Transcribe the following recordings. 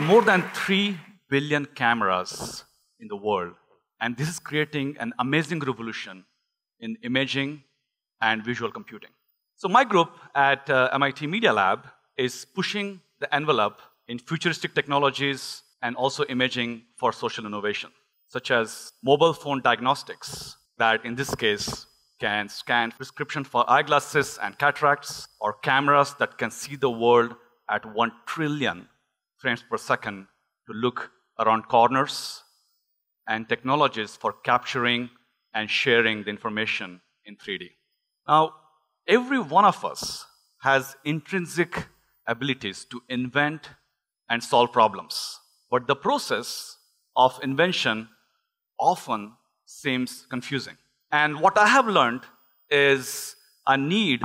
are more than 3 billion cameras in the world, and this is creating an amazing revolution in imaging and visual computing. So my group at MIT Media Lab is pushing the envelope in futuristic technologies and also imaging for social innovation, such as mobile phone diagnostics that, in this case, can scan prescription for eyeglasses and cataracts, or cameras that can see the world at 1 trillion frames per second to look around corners, and technologies for capturing and sharing the information in 3D. Now, every one of us has intrinsic abilities to invent and solve problems, but the process of invention often seems confusing. And what I have learned is I need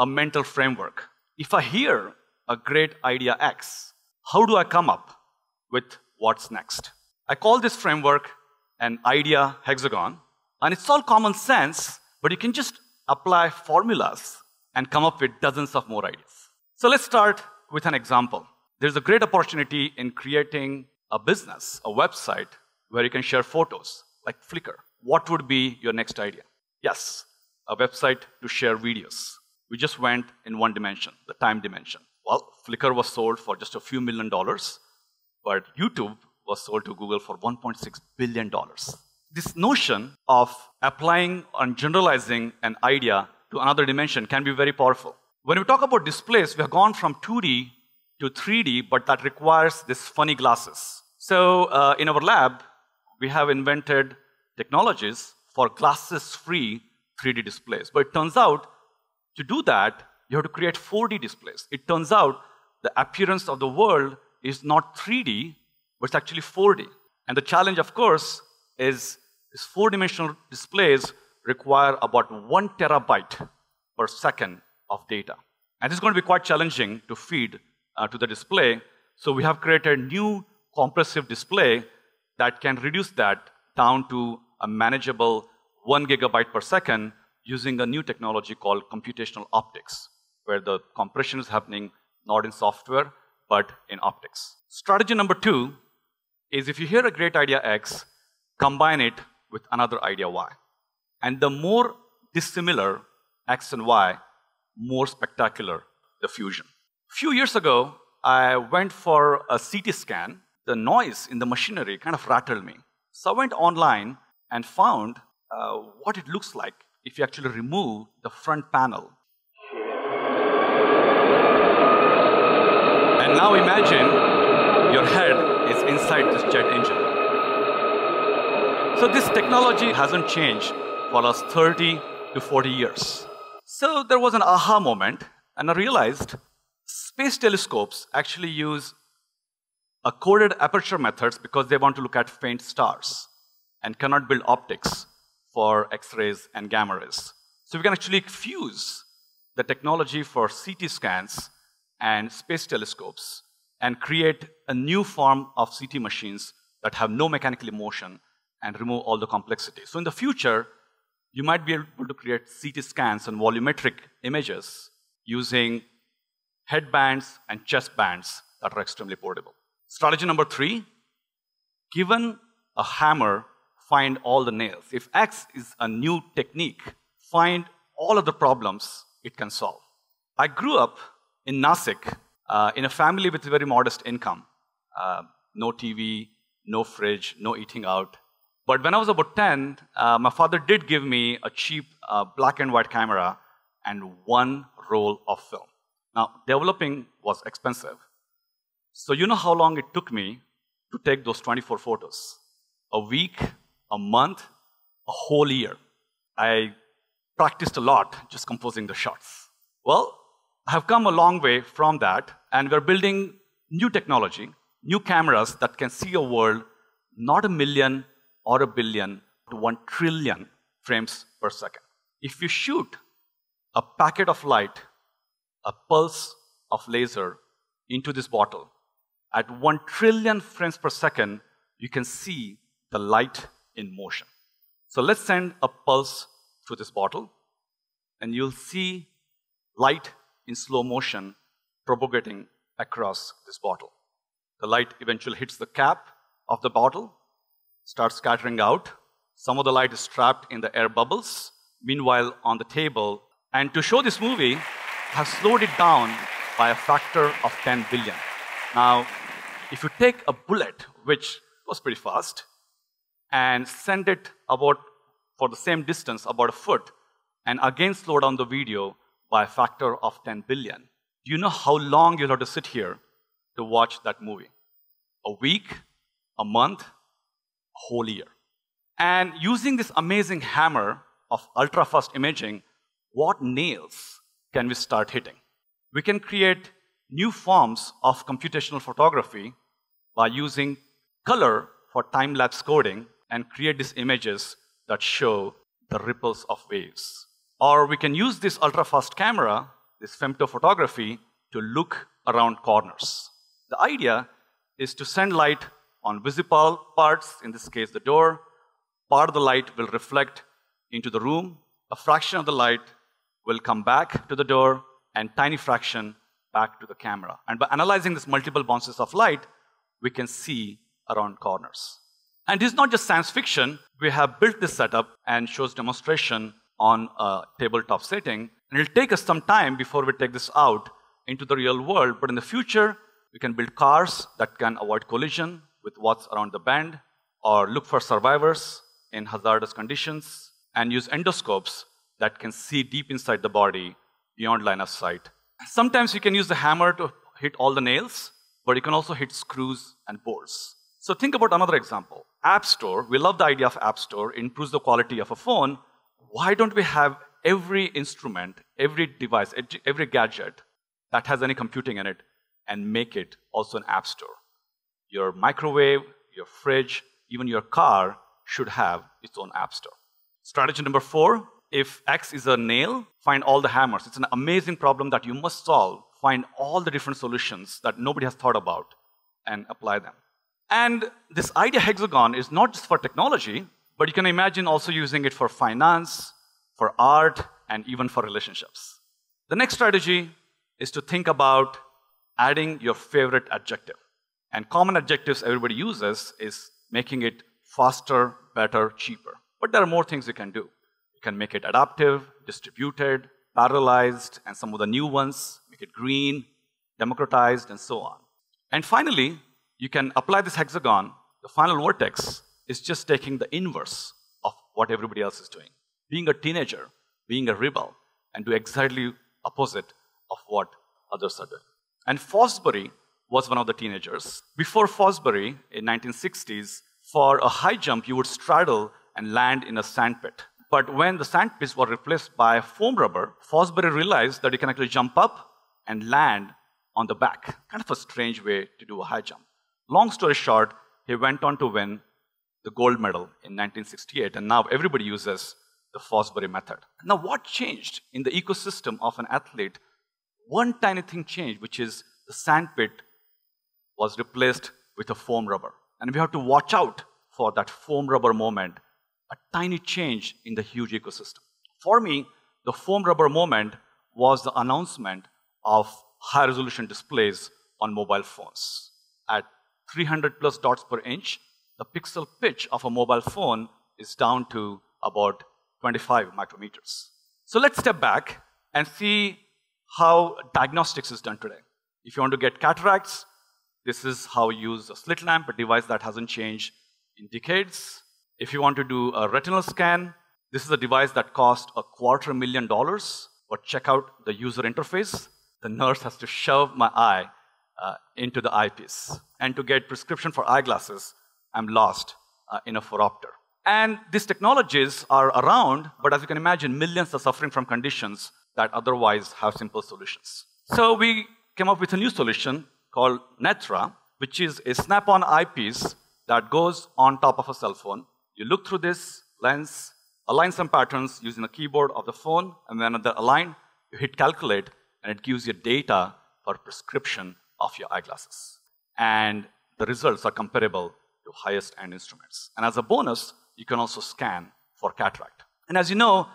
a mental framework. If I hear a great idea X, how do I come up with what's next? I call this framework an idea hexagon, and it's all common sense, but you can just apply formulas and come up with dozens of more ideas. So let's start with an example. There's a great opportunity in creating a business, a website, where you can share photos, like Flickr. What would be your next idea? Yes, a website to share videos. We just went in one dimension, the time dimension. Well, Flickr was sold for just a few $1 million, but YouTube was sold to Google for $1.6 billion. This notion of applying and generalizing an idea to another dimension can be very powerful. When we talk about displays, we have gone from 2D to 3D, but that requires these funny glasses. So in our lab, we have invented technologies for glasses-free 3D displays. But it turns out, to do that, you have to create 4D displays. It turns out the appearance of the world is not 3D, but it's actually 4D. And the challenge, of course, is these four-dimensional displays require about 1 terabyte per second of data. And this is going to be quite challenging to feed to the display. So we have created a new compressive display that can reduce that down to a manageable 1 gigabyte per second using a new technology called computational optics, where the compression is happening not in software, but in optics. Strategy number 2 is if you hear a great idea X, combine it with another idea Y. And the more dissimilar X and Y, more spectacular the fusion. A few years ago, I went for a CT scan. The noise in the machinery kind of rattled me. So I went online and found what it looks like if you actually remove the front panel. And now imagine your head is inside this jet engine. So this technology hasn't changed for us 30 to 40 years. So there was an aha moment, and I realized space telescopes actually use a coded aperture methods because they want to look at faint stars and cannot build optics for X-rays and gamma rays. So we can actually fuse the technology for CT scans and space telescopes and create a new form of CT machines that have no mechanical motion and remove all the complexity. So in the future, you might be able to create CT scans and volumetric images using headbands and chest bands that are extremely portable. Strategy number 3, given a hammer, find all the nails. If X is a new technique, find all of the problems it can solve. I grew up in Nasik in a family with a very modest income. No TV, no fridge, no eating out. But when I was about 10, my father did give me a cheap black and white camera and 1 roll of film. Now, developing was expensive. So you know how long it took me to take those 24 photos? A week, a month, a whole year. I practiced a lot just composing the shots. Well, I have come a long way from that, and we're building new technology, new cameras that can see a world not 1 million, or 1 billion to 1 trillion frames per second. If you shoot a packet of light, a pulse of laser into this bottle, at 1 trillion frames per second, you can see the light in motion. So let's send a pulse through this bottle, and you'll see light in slow motion propagating across this bottle. The light eventually hits the cap of the bottle, starts scattering out. Some of the light is trapped in the air bubbles, meanwhile on the table. And to show this movie, I have slowed it down by a factor of 10 billion. Now, if you take a bullet, which was pretty fast, and send it about, for the same distance, about a foot, and again slow down the video by a factor of 10 billion, do you know how long you'll have to sit here to watch that movie? A week, a month, a whole year. And using this amazing hammer of ultra-fast imaging, what nails can we start hitting? We can create new forms of computational photography by using color for time-lapse coding and create these images that show the ripples of waves. Or we can use this ultra-fast camera, this femtophotography, to look around corners. The idea is to send light on visible parts, in this case the door. Part of the light will reflect into the room. A fraction of the light will come back to the door, and tiny fraction back to the camera. And by analyzing these multiple bounces of light, we can see around corners. And this is not just science fiction. We have built this setup and shows demonstration on a tabletop setting. And it'll take us some time before we take this out into the real world. But in the future, we can build cars that can avoid collision with what's around the bend, or look for survivors in hazardous conditions, and use endoscopes that can see deep inside the body beyond line of sight. Sometimes you can use the hammer to hit all the nails, but you can also hit screws and bolts. So think about another example. App Store, we love the idea of App Store. It improves the quality of a phone. Why don't we have every instrument, every device, every gadget that has any computing in it, and make it also an App Store? Your microwave, your fridge, even your car should have its own App Store. Strategy number 4, if X is a nail, find all the hammers. It's an amazing problem that you must solve. Find all the different solutions that nobody has thought about and apply them. And this idea hexagon is not just for technology, but you can imagine also using it for finance, for art, and even for relationships. The next strategy is to think about adding your favorite adjective. And common adjectives everybody uses is making it faster, better, cheaper. But there are more things you can do. You can make it adaptive, distributed, parallelized, and some of the new ones. Make it green, democratized, and so on. And finally, you can apply this hexagon. The final vertex is just taking the inverse of what everybody else is doing. Being a teenager, being a rebel, and do exactly opposite of what others are doing. And Fosbury was one of the teenagers. Before Fosbury, in 1960s, for a high jump, you would straddle and land in a sandpit. But when the sandpits were replaced by foam rubber, Fosbury realized that you can actually jump up and land on the back. Kind of a strange way to do a high jump. Long story short, he went on to win the gold medal in 1968, and now everybody uses the Fosbury method. Now, what changed in the ecosystem of an athlete? One tiny thing changed, which is the sandpit was replaced with a foam rubber. And we have to watch out for that foam rubber moment. A tiny change in the huge ecosystem. For me, the foam rubber moment was the announcement of high-resolution displays on mobile phones. At 300 plus dots per inch, the pixel pitch of a mobile phone is down to about 25 micrometers. So let's step back and see how diagnostics is done today. If you want to get cataracts, this is how you use a slit lamp, a device that hasn't changed in decades. If you want to do a retinal scan, this is a device that cost $250,000, but check out the user interface. The nurse has to shove my eye into the eyepiece. And to get prescription for eyeglasses, I'm lost in a phoropter. And these technologies are around, but as you can imagine, millions are suffering from conditions that otherwise have simple solutions. So we came up with a new solution called Netra, which is a snap-on eyepiece that goes on top of a cell phone. You look through this lens, align some patterns using the keyboard of the phone, and then at the align, you hit calculate, and it gives you data for prescription of your eyeglasses. And the results are comparable to highest-end instruments. And as a bonus, you can also scan for cataract. And as you know,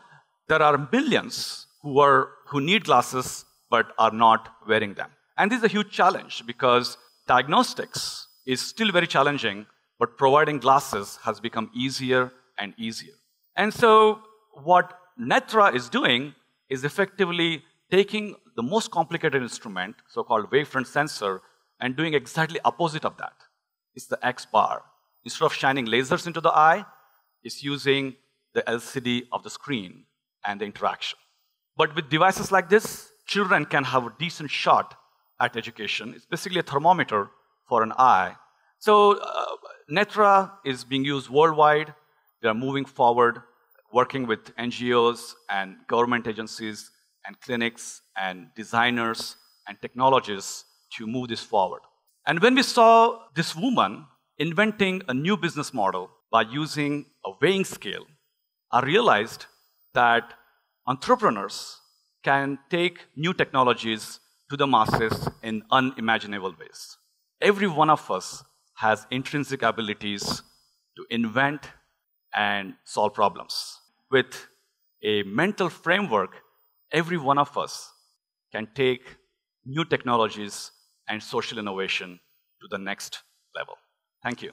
there are millions who need glasses but are not wearing them. And this is a huge challenge because diagnostics is still very challenging, but providing glasses has become easier and easier. And so what Netra is doing is effectively taking the most complicated instrument, so-called wavefront sensor, and doing exactly opposite of that. It's the X-bar. Instead of shining lasers into the eye, it's using the LCD of the screen and the interaction. But with devices like this, children can have a decent shot at education. It's basically a thermometer for an eye. So Netra is being used worldwide. They are moving forward, working with NGOs and government agencies and clinics and designers and technologists to move this forward. And when we saw this woman inventing a new business model by using a weighing scale, I realized that entrepreneurs can take new technologies to the masses in unimaginable ways. Every one of us has intrinsic abilities to invent and solve problems. With a mental framework, every one of us can take new technologies and social innovation to the next level. Thank you.